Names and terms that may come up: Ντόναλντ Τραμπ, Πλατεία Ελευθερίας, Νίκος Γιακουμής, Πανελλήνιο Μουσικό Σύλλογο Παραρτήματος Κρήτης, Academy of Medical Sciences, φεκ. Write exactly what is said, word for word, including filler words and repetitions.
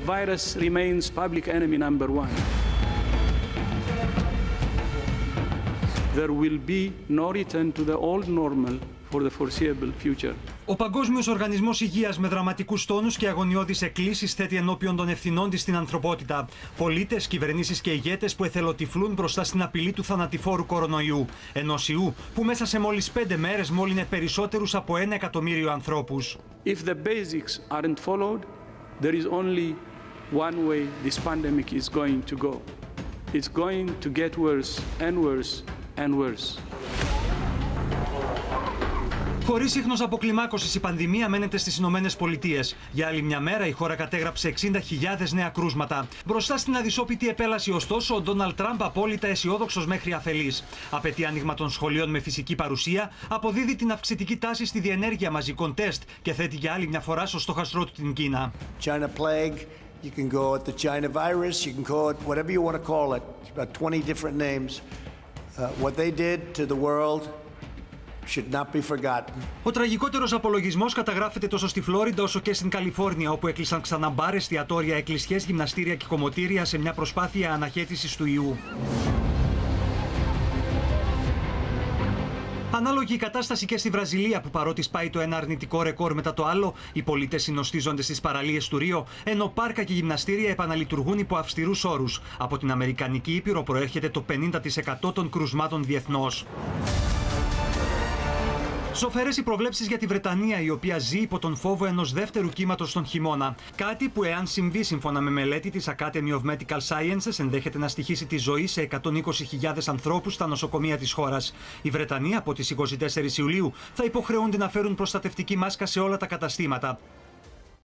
the virus remains public enemy number one. There will be no return to the old normal for the foreseeable future. Ο Παγκόσμιος Οργανισμός Υγείας με δραματικούς τόνους και αγωνιώδεις εκκλήσεις θέτει ενώπιον των ευθυνών της στην ανθρωπότητα. Πολίτες, κυβερνήσεις και ηγέτες που εθελοτυφλούν μπροστά στην απειλή του θανατηφόρου κορονοϊού. Ενός ιού που μέσα σε μόλις πέντε μέρες μόλυνε περισσότερους από ένα εκατομμύριο ανθρώπους. If the basics aren't followed, there is only one way this pandemic is going to go. It's going to get worse and worse and worse. Χωρίς ίχνος αποκλιμάκωσης, η πανδημία μένεται στις Ηνωμένες Πολιτείες. Για άλλη μια μέρα, η χώρα κατέγραψε εξήντα χιλιάδες νέα κρούσματα. Μπροστά στην αδυσόπιτη επέλαση, ωστόσο, ο Ντόναλντ Τραμπ απόλυτα αισιόδοξος μέχρι αφελής. Απαιτεί άνοιγμα των σχολείων με φυσική παρουσία, αποδίδει την αυξητική τάση στη διενέργεια μαζικών τεστ και θέτει για άλλη μια φορά στο στόχαστρό του την Κίνα. China plague, you can call it the China virus, you can call it whatever you want to call it. About twenty different names. Uh, what they did to the world should not be forgotten. Ο τραγικότερος απολογισμός καταγράφεται τόσο στη Φλόριντα όσο και στην Καλιφόρνια, όπου έκλεισαν ξανά μπάρες, εστιατόρια, εκκλησιές, γυμναστήρια και κομμωτήρια σε μια προσπάθεια αναχέτησης του ιού. Ανάλογη η κατάσταση και στη Βραζιλία, που παρότι σπάει το ένα αρνητικό ρεκόρ μετά το άλλο, οι πολίτες συνοστίζονται στις παραλίες του Ρίο, ενώ πάρκα και γυμναστήρια επαναλειτουργούν υπό αυστηρούς όρους. Από την Αμερικανική Ήπειρο προέρχεται το πενήντα τοις εκατό των κρουσμάτων διεθνώς. Σοφερές οι προβλέψεις για τη Βρετανία, η οποία ζει υπό τον φόβο ενός δεύτερου κύματος τον χειμώνα. Κάτι που, εάν συμβεί σύμφωνα με μελέτη της Academy of Medical Sciences, ενδέχεται να στοιχίσει τη ζωή σε εκατόν είκοσι χιλιάδες ανθρώπους στα νοσοκομεία της χώρας. Η Βρετανία από τις εικοσιτέσσερις Ιουλίου θα υποχρεούνται να φέρουν προστατευτική μάσκα σε όλα τα καταστήματα.